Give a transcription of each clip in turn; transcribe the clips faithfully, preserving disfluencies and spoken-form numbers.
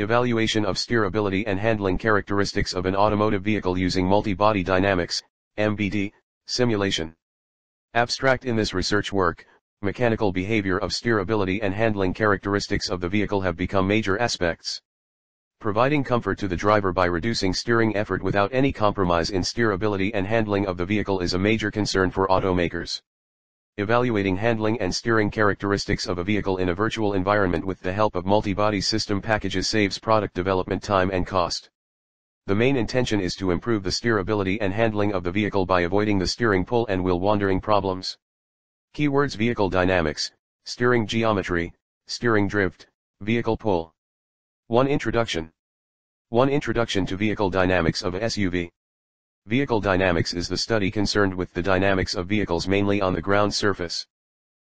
Evaluation of steerability and handling characteristics of an automotive vehicle using multi-body dynamics, M B D, simulation. Abstract. In this research work, mechanical behavior of steerability and handling characteristics of the vehicle have become major aspects. Providing comfort to the driver by reducing steering effort without any compromise in steerability and handling of the vehicle is a major concern for automakers. Evaluating handling and steering characteristics of a vehicle in a virtual environment with the help of multi-body system packages saves product development time and cost. The main intention is to improve the steerability and handling of the vehicle by avoiding the steering pull and wheel wandering problems. Keywords: vehicle dynamics, steering geometry, steering drift, vehicle pull. one. Introduction. one. Introduction to vehicle dynamics of a S U V. Vehicle dynamics is the study concerned with the dynamics of vehicles mainly on the ground surface.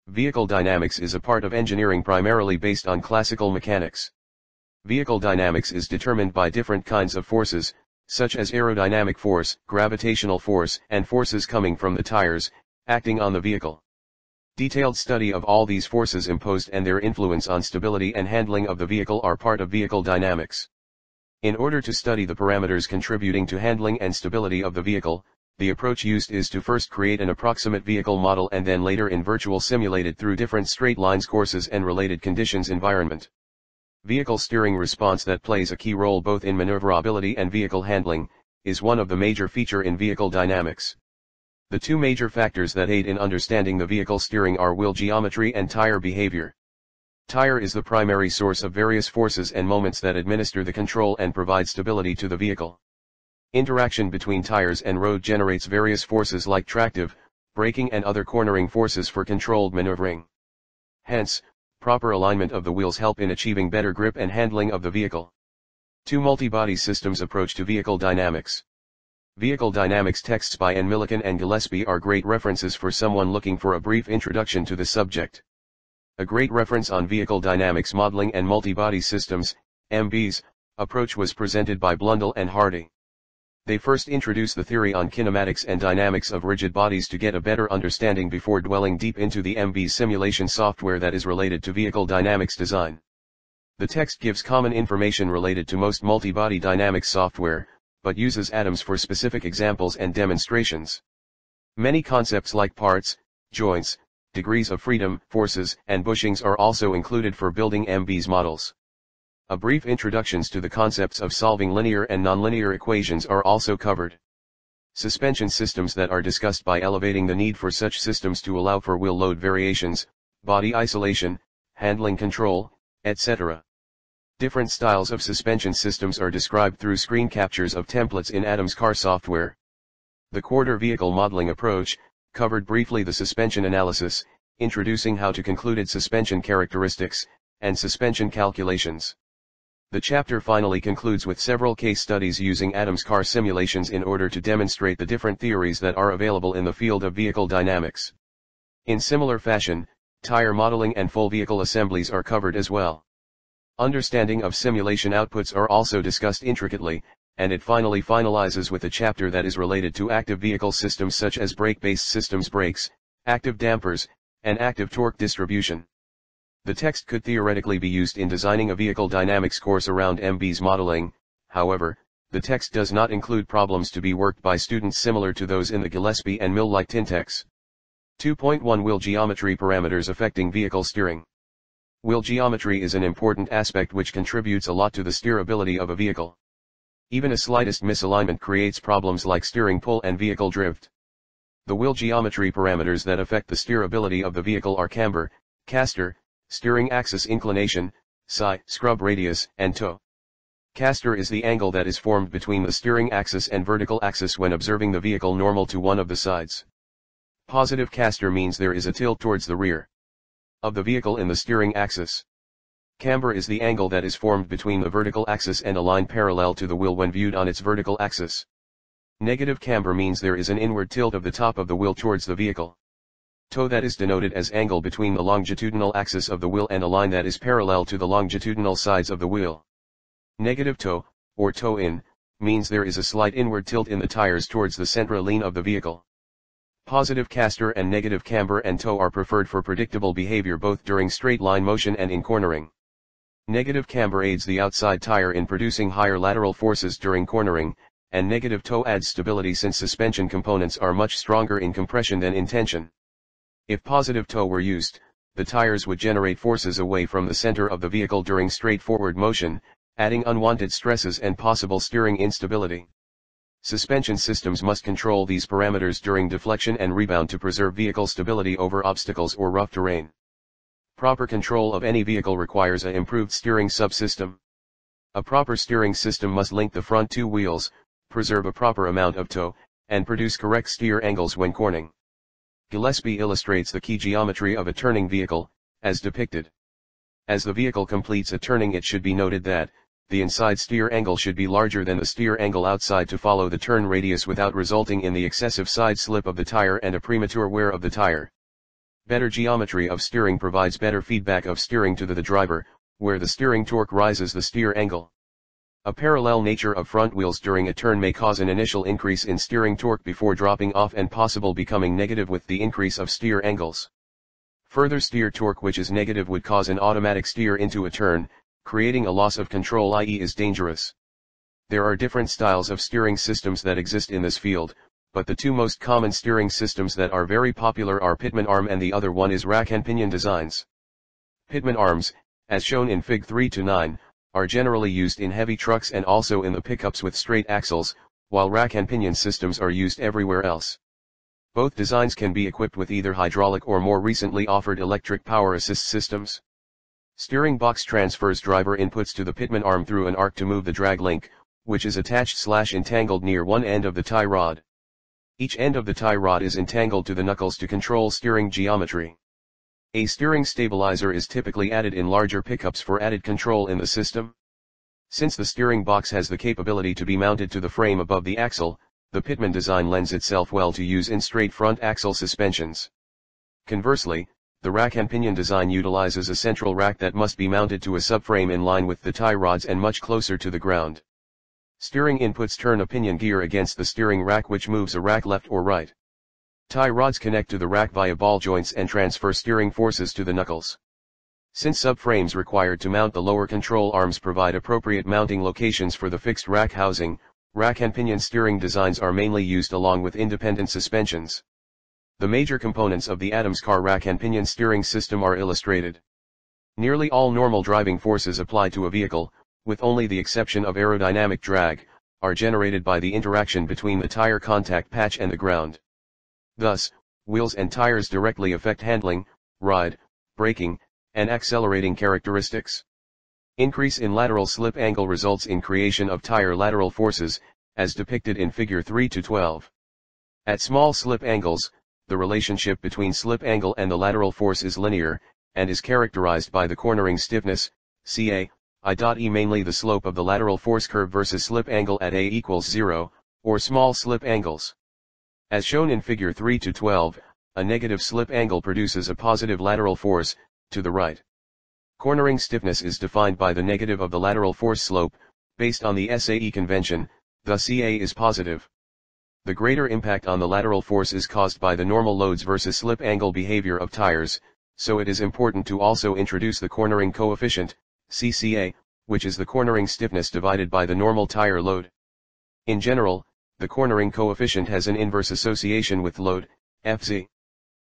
Vehicle dynamics is a part of engineering primarily based on classical mechanics. Vehicle dynamics is determined by different kinds of forces, such as aerodynamic force, gravitational force, and forces coming from the tires, acting on the vehicle. Detailed study of all these forces imposed and their influence on stability and handling of the vehicle are part of vehicle dynamics. In order to study the parameters contributing to handling and stability of the vehicle, the approach used is to first create an approximate vehicle model and then later in virtual simulated through different straight lines courses and related conditions environment. Vehicle steering response that plays a key role both in maneuverability and vehicle handling, is one of the major feature in vehicle dynamics. The two major factors that aid in understanding the vehicle steering are wheel geometry and tire behavior. Tire is the primary source of various forces and moments that administer the control and provide stability to the vehicle. Interaction between tires and road generates various forces like tractive, braking and other cornering forces for controlled maneuvering. Hence, proper alignment of the wheels help in achieving better grip and handling of the vehicle. two. Multi-body systems approach to vehicle dynamics. Vehicle dynamics texts by N. Millikan and Gillespie are great references for someone looking for a brief introduction to the subject. A great reference on vehicle dynamics modeling and multi-body systems, M B's, approach was presented by Blundell and Hardy. They first introduce the theory on kinematics and dynamics of rigid bodies to get a better understanding before dwelling deep into the M B simulation software that is related to vehicle dynamics design. The text gives common information related to most multi-body dynamics software, but uses atoms for specific examples and demonstrations. Many concepts like parts, joints, degrees of freedom, forces, and bushings are also included for building M B's models. A brief introductions to the concepts of solving linear and nonlinear equations are also covered. Suspension systems that are discussed by elevating the need for such systems to allow for wheel load variations, body isolation, handling control, et cetera. Different styles of suspension systems are described through screen captures of templates in Adams Car software. The quarter vehicle modeling approach, covered briefly the suspension analysis, introducing how to concluded suspension characteristics, and suspension calculations. The chapter finally concludes with several case studies using Adams Car simulations in order to demonstrate the different theories that are available in the field of vehicle dynamics. In similar fashion, tire modeling and full vehicle assemblies are covered as well. Understanding of simulation outputs are also discussed intricately, and it finally finalizes with a chapter that is related to active vehicle systems such as brake-based systems, brakes, active dampers, and active torque distribution. The text could theoretically be used in designing a vehicle dynamics course around M B's modeling. However, the text does not include problems to be worked by students similar to those in the Gillespie and Mill-like Tintex. two point one Wheel geometry parameters affecting vehicle steering. Wheel geometry is an important aspect which contributes a lot to the steerability of a vehicle. Even a slightest misalignment creates problems like steering pull and vehicle drift. The wheel geometry parameters that affect the steerability of the vehicle are camber, caster, steering axis inclination, S I, scrub radius, and toe. Caster is the angle that is formed between the steering axis and vertical axis when observing the vehicle normal to one of the sides. Positive caster means there is a tilt towards the rear of the vehicle in the steering axis. Camber is the angle that is formed between the vertical axis and a line parallel to the wheel when viewed on its vertical axis. Negative camber means there is an inward tilt of the top of the wheel towards the vehicle. Toe, that is denoted as angle between the longitudinal axis of the wheel and a line that is parallel to the longitudinal sides of the wheel. Negative toe, or toe in, means there is a slight inward tilt in the tires towards the central lean of the vehicle. Positive caster and negative camber and toe are preferred for predictable behavior both during straight line motion and in cornering. Negative camber aids the outside tire in producing higher lateral forces during cornering, and negative toe adds stability since suspension components are much stronger in compression than in tension. If positive toe were used, the tires would generate forces away from the center of the vehicle during straightforward motion, adding unwanted stresses and possible steering instability. Suspension systems must control these parameters during deflection and rebound to preserve vehicle stability over obstacles or rough terrain. Proper control of any vehicle requires an improved steering subsystem. A proper steering system must link the front two wheels, preserve a proper amount of toe, and produce correct steer angles when cornering. Gillespie illustrates the key geometry of a turning vehicle, as depicted. As the vehicle completes a turning, it should be noted that the inside steer angle should be larger than the steer angle outside to follow the turn radius without resulting in the excessive side slip of the tire and a premature wear of the tire. Better geometry of steering provides better feedback of steering to the, the driver, where the steering torque rises the steer angle. A parallel nature of front wheels during a turn may cause an initial increase in steering torque before dropping off and possible becoming negative with the increase of steer angles. Further steer torque which is negative would cause an automatic steer into a turn, creating a loss of control, that is is dangerous. There are different styles of steering systems that exist in this field, but the two most common steering systems that are very popular are Pitman arm and the other one is rack and pinion designs. Pitman arms, as shown in Fig three to nine, are generally used in heavy trucks and also in the pickups with straight axles, while rack and pinion systems are used everywhere else. Both designs can be equipped with either hydraulic or more recently offered electric power assist systems. Steering box transfers driver inputs to the Pitman arm through an arc to move the drag link, which is attached slash entangled near one end of the tie rod. Each end of the tie rod is entangled to the knuckles to control steering geometry. A steering stabilizer is typically added in larger pickups for added control in the system. Since the steering box has the capability to be mounted to the frame above the axle, the Pitman design lends itself well to use in straight front axle suspensions. Conversely, the rack and pinion design utilizes a central rack that must be mounted to a subframe in line with the tie rods and much closer to the ground. Steering inputs turn a pinion gear against the steering rack which moves a rack left or right. Tie rods connect to the rack via ball joints and transfer steering forces to the knuckles. Since subframes required to mount the lower control arms provide appropriate mounting locations for the fixed rack housing, rack and pinion steering designs are mainly used along with independent suspensions. The major components of the Adams Car rack and pinion steering system are illustrated. Nearly all normal driving forces applied to a vehicle, with only the exception of aerodynamic drag, are generated by the interaction between the tire contact patch and the ground. Thus, wheels and tires directly affect handling, ride, braking, and accelerating characteristics. Increase in lateral slip angle results in creation of tire lateral forces, as depicted in Figure three to twelve. At small slip angles, the relationship between slip angle and the lateral force is linear, and is characterized by the cornering stiffness, C A I, mainly the slope of the lateral force curve versus slip angle at A equals zero, or small slip angles. As shown in Figure three to twelve, a negative slip angle produces a positive lateral force, to the right. Cornering stiffness is defined by the negative of the lateral force slope, based on the S A I convention, the C A is positive. The greater impact on the lateral force is caused by the normal loads versus slip angle behavior of tires, so it is important to also introduce the cornering coefficient, C C A, which is the cornering stiffness divided by the normal tire load. In general, the cornering coefficient has an inverse association with load, F Z.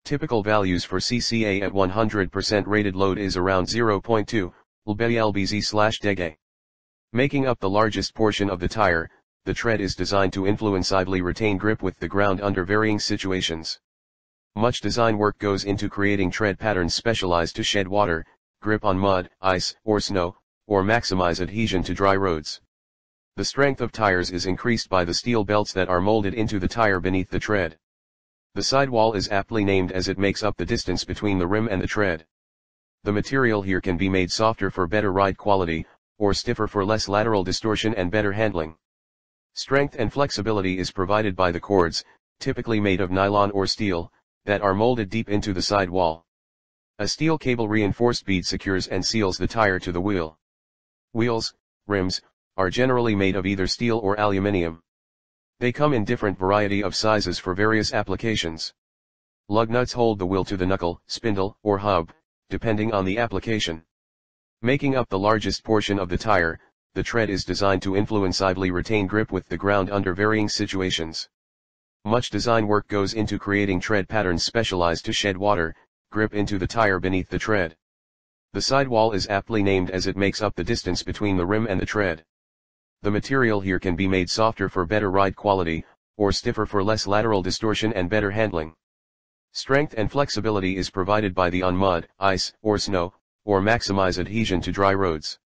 Typical values for C C A at one hundred percent rated load is around zero point two, L B Z slash D G A. Making up the largest portion of the tire, the tread is designed to influenceably retain grip with the ground under varying situations. Much design work goes into creating tread patterns specialized to shed water, grip on mud, ice, or snow, or maximize adhesion to dry roads. The strength of tires is increased by the steel belts that are molded into the tire beneath the tread. The sidewall is aptly named as it makes up the distance between the rim and the tread. The material here can be made softer for better ride quality, or stiffer for less lateral distortion and better handling. Strength and flexibility is provided by the cords, typically made of nylon or steel, that are molded deep into the sidewall. A steel cable reinforced bead secures and seals the tire to the wheel. Wheels, rims, are generally made of either steel or aluminium. They come in different variety of sizes for various applications. Lug nuts hold the wheel to the knuckle, spindle, or hub, depending on the application. Making up the largest portion of the tire, the tread is designed to influencively retain grip with the ground under varying situations. Much design work goes into creating tread patterns specialized to shed water, grip into the tire beneath the tread. The sidewall is aptly named as it makes up the distance between the rim and the tread. The material here can be made softer for better ride quality, or stiffer for less lateral distortion and better handling. Strength and flexibility is provided by the on mud, ice, or snow, or maximize adhesion to dry roads.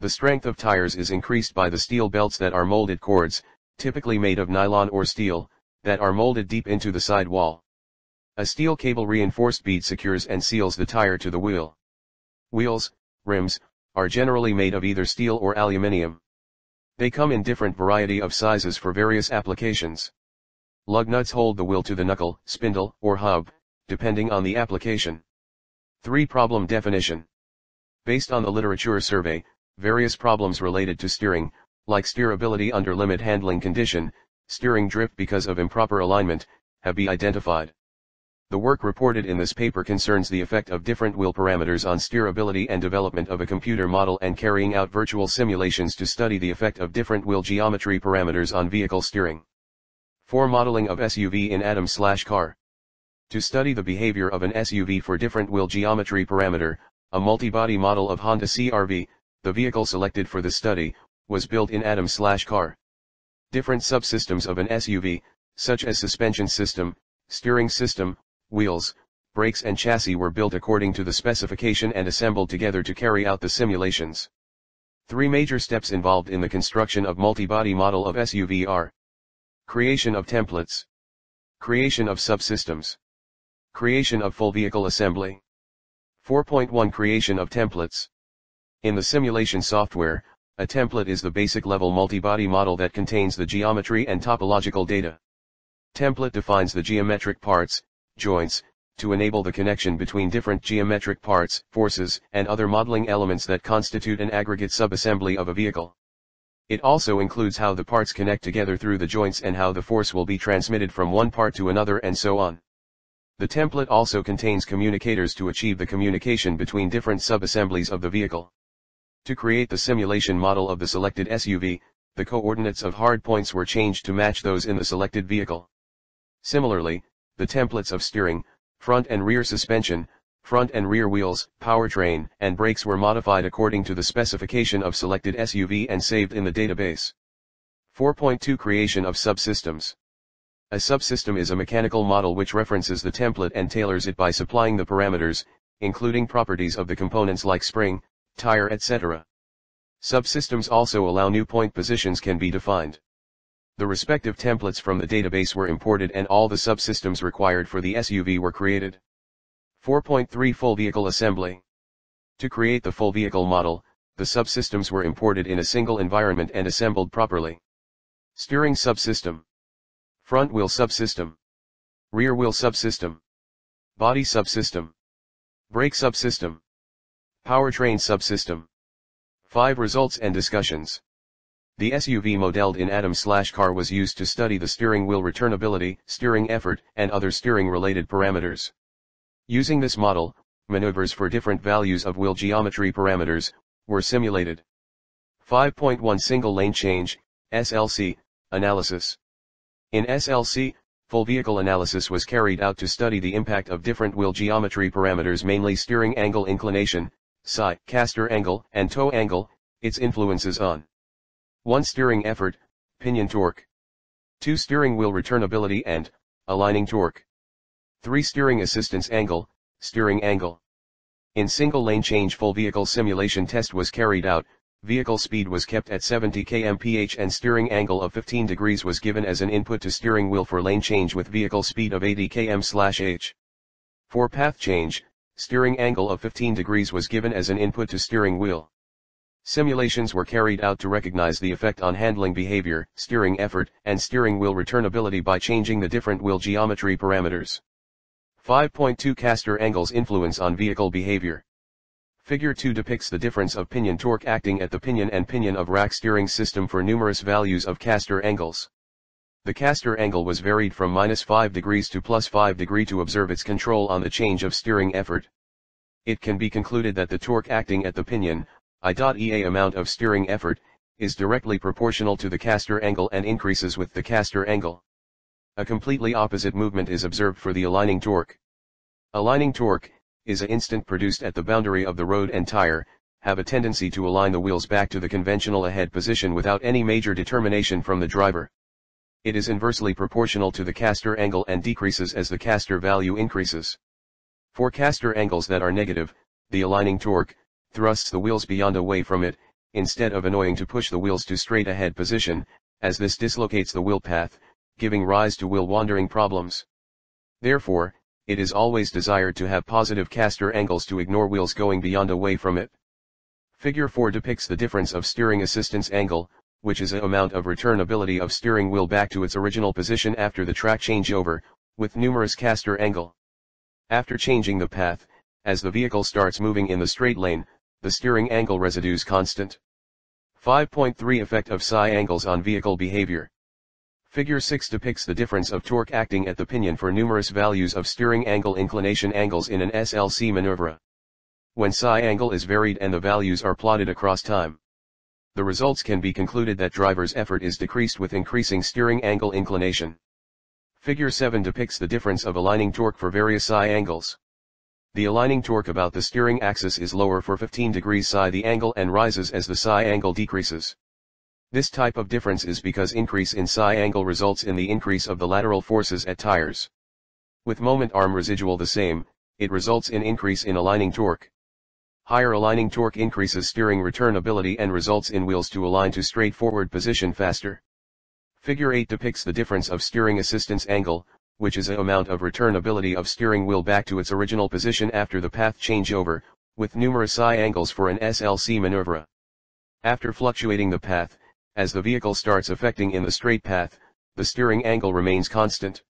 The strength of tires is increased by the steel belts that are molded cords, typically made of nylon or steel, that are molded deep into the sidewall. A steel cable reinforced bead secures and seals the tire to the wheel. Wheels, rims, are generally made of either steel or aluminium. They come in different variety of sizes for various applications. Lug nuts hold the wheel to the knuckle, spindle, or hub, depending on the application. three Problem definition. Based on the literature survey, various problems related to steering, like steerability under limit handling condition, steering drift because of improper alignment, have been identified. The work reported in this paper concerns the effect of different wheel parameters on steerability and development of a computer model and carrying out virtual simulations to study the effect of different wheel geometry parameters on vehicle steering. four Modeling of S U V in Adams Car. To study the behavior of an S U V for different wheel geometry parameter, a multi-body model of Honda C R V, the vehicle selected for the study, was built in Adams Car. Different subsystems of an S U V, such as suspension system, steering system, wheels, brakes and chassis were built according to the specification and assembled together to carry out the simulations. Three major steps involved in the construction of multi-body model of S U V are: creation of templates, creation of subsystems, creation of full vehicle assembly. four point one Creation of templates. In the simulation software, a template is the basic level multi-body model that contains the geometry and topological data. Template defines the geometric parts, joints, to enable the connection between different geometric parts, forces, and other modeling elements that constitute an aggregate subassembly of a vehicle. It also includes how the parts connect together through the joints and how the force will be transmitted from one part to another and so on. The template also contains communicators to achieve the communication between different subassemblies of the vehicle. To create the simulation model of the selected S U V, the coordinates of hard points were changed to match those in the selected vehicle. Similarly, the templates of steering, front and rear suspension, front and rear wheels, powertrain, and brakes were modified according to the specification of selected S U V and saved in the database. four point two Creation of subsystems. A subsystem is a mechanical model which references the template and tailors it by supplying the parameters, including properties of the components like spring, tire, et cetera. Subsystems also allow new point positions can be defined. The respective templates from the database were imported and all the subsystems required for the S U V were created. four point three Full vehicle assembly. To create the full vehicle model, the subsystems were imported in a single environment and assembled properly. Steering subsystem, front wheel subsystem, rear wheel subsystem, body subsystem, brake subsystem, powertrain subsystem. five Results and discussions. The S U V modeled in Adams Car was used to study the steering wheel returnability, steering effort, and other steering-related parameters. Using this model, maneuvers for different values of wheel geometry parameters were simulated. five point one Single lane change, S L C, analysis. In S L C, full vehicle analysis was carried out to study the impact of different wheel geometry parameters, mainly steering angle inclination, S I, caster angle, and toe angle, its influences on one Steering effort, pinion torque. two Steering wheel returnability and aligning torque. three Steering assistance angle, steering angle. In single lane change full vehicle simulation test was carried out, vehicle speed was kept at seventy kilometers per hour and steering angle of fifteen degrees was given as an input to steering wheel for lane change with vehicle speed of eighty kilometers per hour. four Path change, steering angle of fifteen degrees was given as an input to steering wheel. Simulations were carried out to recognize the effect on handling behavior, steering effort, and steering wheel returnability by changing the different wheel geometry parameters. five point two Caster angles influence on vehicle behavior. Figure two depicts the difference of pinion torque acting at the pinion and pinion of rack steering system for numerous values of caster angles. The caster angle was varied from minus five degrees to plus five degrees to observe its control on the change of steering effort. it can be concluded that the torque acting at the pinion, I E A amount of steering effort, is directly proportional to the caster angle and increases with the caster angle. A completely opposite movement is observed for the aligning torque. Aligning torque is an instant produced at the boundary of the road and tire, have a tendency to align the wheels back to the conventional ahead position without any major determination from the driver. It is inversely proportional to the caster angle and decreases as the caster value increases. For caster angles that are negative, the aligning torque thrusts the wheels beyond away from it, instead of annoying to push the wheels to straight ahead position, as this dislocates the wheel path, giving rise to wheel wandering problems. Therefore, it is always desired to have positive caster angles to ignore wheels going beyond away from it. Figure four depicts the difference of steering assistance angle, which is a amount of returnability of steering wheel back to its original position after the track changeover, with numerous caster angle. After changing the path, as the vehicle starts moving in the straight lane, the steering angle residues constant. five point three Effect of S I angles on vehicle behavior. Figure six depicts the difference of torque acting at the pinion for numerous values of steering angle inclination angles in an S L C maneuver. When S I angle is varied and the values are plotted across time, the results can be concluded that driver's effort is decreased with increasing steering angle inclination. Figure seven depicts the difference of aligning torque for various S I angles. The aligning torque about the steering axis is lower for fifteen degrees S I the angle and rises as the S I angle decreases. This type of difference is because increase in S I angle results in the increase of the lateral forces at tires. With moment arm residual the same, it results in increase in aligning torque. Higher aligning torque increases steering returnability and results in wheels to align to straightforward position faster. Figure eight depicts the difference of steering assistance angle, which is a amount of returnability of steering wheel back to its original position after the path changeover, with numerous S I angles for an S L C maneuver. After fluctuating the path, as the vehicle starts affecting in the straight path, the steering angle remains constant.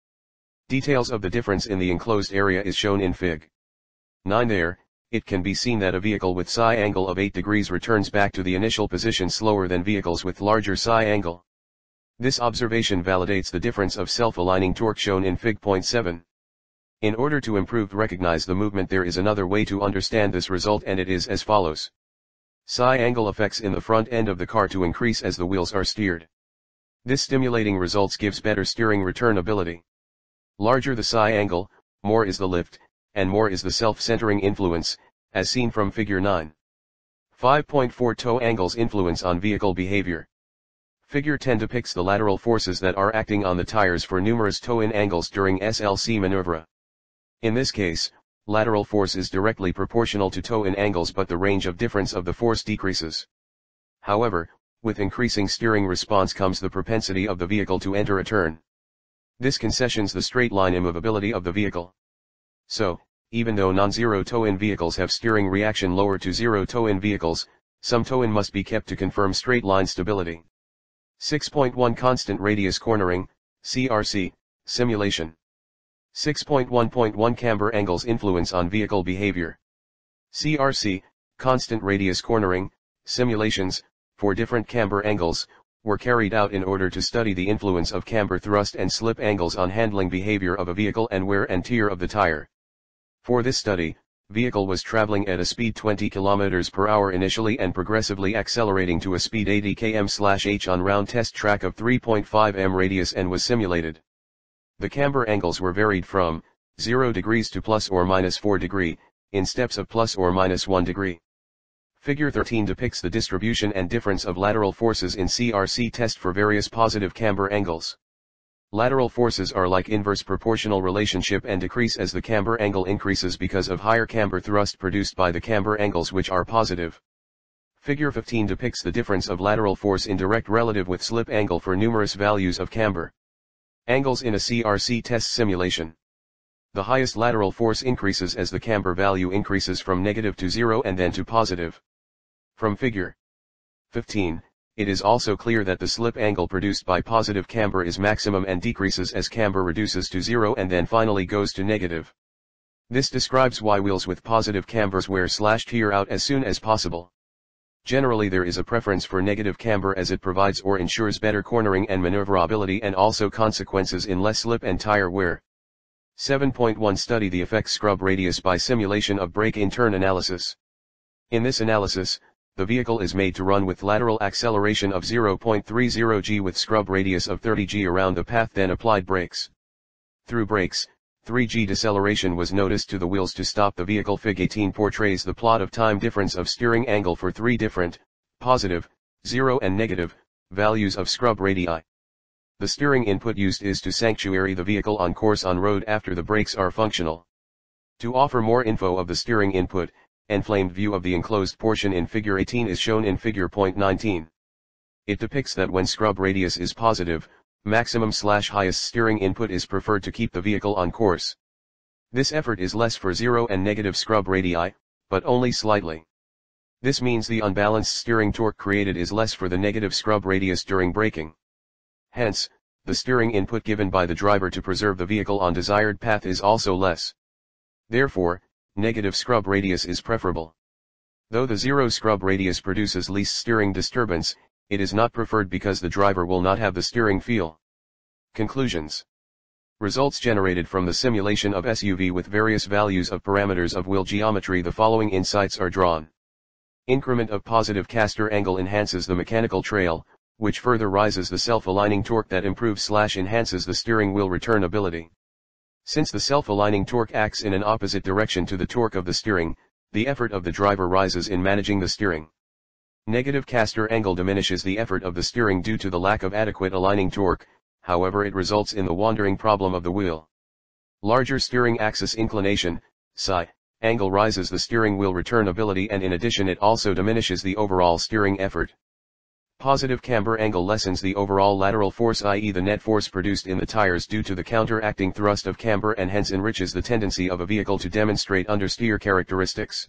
Details of the difference in the enclosed area is shown in Fig nine there. It can be seen that a vehicle with S I angle of eight degrees returns back to the initial position slower than vehicles with larger S I angle. This observation validates the difference of self-aligning torque shown in Fig seven. In order to improve recognize the movement there is another way to understand this result and it is as follows. S I angle affects in the front end of the car to increase as the wheels are steered. This stimulating results gives better steering returnability. Larger the S I angle, more is the lift, and more is the self-centering influence, as seen from Figure nine. five point four Toe angles influence on vehicle behavior. Figure ten depicts the lateral forces that are acting on the tires for numerous toe-in angles during S L C maneuver. In this case, lateral force is directly proportional to toe-in angles but the range of difference of the force decreases. However, with increasing steering response comes the propensity of the vehicle to enter a turn. This concessions the straight-line immovability of the vehicle. So, even though non-zero toe-in vehicles have steering reaction lower to zero toe-in vehicles, some toe-in must be kept to confirm straight-line stability. six point one Constant Radius Cornering, C R C, Simulation. six point one point one Camber Angles Influence on Vehicle Behavior. C R C, Constant Radius Cornering, simulations, for different camber angles, were carried out in order to study the influence of camber thrust and slip angles on handling behavior of a vehicle and wear and tear of the tire. For this study, vehicle was traveling at a speed twenty kilometers per hour initially and progressively accelerating to a speed eighty kilometers per hour on round test track of three point five meters radius and was simulated. The camber angles were varied from zero degrees to plus or minus four degrees, in steps of plus or minus one degree. Figure thirteen depicts the distribution and difference of lateral forces in C R C test for various positive camber angles. Lateral forces are like inverse proportional relationship and decrease as the camber angle increases because of higher camber thrust produced by the camber angles which are positive. Figure fifteen depicts the difference of lateral force in direct relative with slip angle for numerous values of camber angles in a C R C test simulation. The highest lateral force increases as the camber value increases from negative to zero and then to positive. From Figure fifteen. It is also clear that the slip angle produced by positive camber is maximum and decreases as camber reduces to zero and then finally goes to negative. This describes why wheels with positive cambers wear slash tear out as soon as possible. Generally there is a preference for negative camber as it provides or ensures better cornering and maneuverability and also consequences in less slip and tire wear. seven point one Study the effects scrub radius by simulation of brake-in-turn analysis. In this analysis, the vehicle is made to run with lateral acceleration of zero point three zero g with scrub radius of thirty g around the path, then applied brakes. Through brakes, three g deceleration was noticed to the wheels to stop the vehicle. Fig eighteen portrays the plot of time difference of steering angle for three different, positive, zero and negative, values of scrub radii. The steering input used is to sanctuary the vehicle on course on road after the brakes are functional. To offer more info of the steering input, enflamed view of the enclosed portion in figure eighteen is shown in figure nineteen. It depicts that when scrub radius is positive, maximum slash highest steering input is preferred to keep the vehicle on course. This effort is less for zero and negative scrub radii, but only slightly. This means the unbalanced steering torque created is less for the negative scrub radius during braking. Hence, the steering input given by the driver to preserve the vehicle on desired path is also less. Therefore, negative scrub radius is preferable. Though the zero scrub radius produces least steering disturbance, it is not preferred because the driver will not have the steering feel. Conclusions. Results generated from the simulation of S U V with various values of parameters of wheel geometry. The following insights are drawn. Increment of positive caster angle enhances the mechanical trail, which further rises the self-aligning torque that improves slash enhances the steering wheel return ability. Since the self-aligning torque acts in an opposite direction to the torque of the steering, the effort of the driver rises in managing the steering. Negative caster angle diminishes the effort of the steering due to the lack of adequate aligning torque, however it results in the wandering problem of the wheel. Larger steering axis inclination, S I, angle rises the steering wheel return ability, and in addition it also diminishes the overall steering effort. Positive camber angle lessens the overall lateral force, that is the net force produced in the tires due to the counteracting thrust of camber, and hence enriches the tendency of a vehicle to demonstrate understeer characteristics.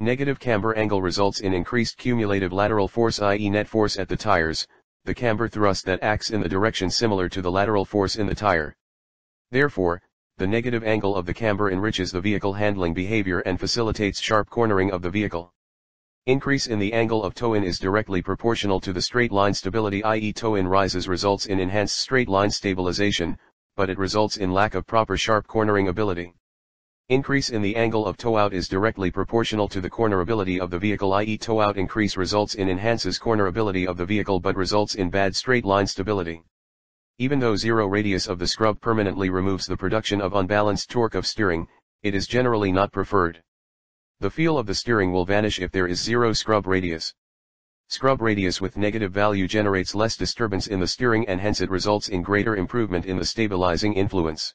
Negative camber angle results in increased cumulative lateral force, that is net force at the tires, the camber thrust that acts in the direction similar to the lateral force in the tire. Therefore, the negative angle of the camber enriches the vehicle handling behavior and facilitates sharp cornering of the vehicle. Increase in the angle of toe-in is directly proportional to the straight line stability, that is toe-in rises results in enhanced straight line stabilization, but it results in lack of proper sharp cornering ability. Increase in the angle of toe-out is directly proportional to the cornerability of the vehicle, that is toe-out increase results in enhances cornerability of the vehicle but results in bad straight line stability. Even though zero radius of the scrub permanently removes the production of unbalanced torque of steering, it is generally not preferred. The feel of the steering will vanish if there is zero scrub radius. Scrub radius with negative value generates less disturbance in the steering, and hence it results in greater improvement in the stabilizing influence.